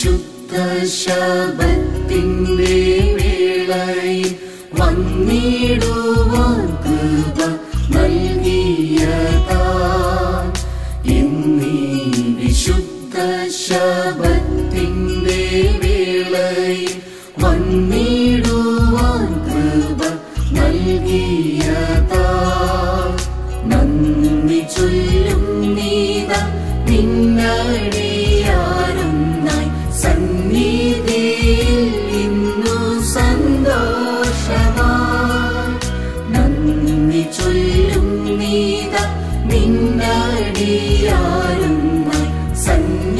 വിശുദ്ധ ശബത്തിൻ്റെ വേളയിൽ വന്നിടുവാൻ കൃപ നൽകിയ താൻ ഇന്നീ വിശുദ്ധ ശബത്തിൻ്റെ വേളയിൽ വന്നിടുവാൻ കൃപ നൽകിയ താൻ നന്ദി ചൊല്ലും നീതാ നിന്നടി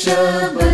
Shabbat.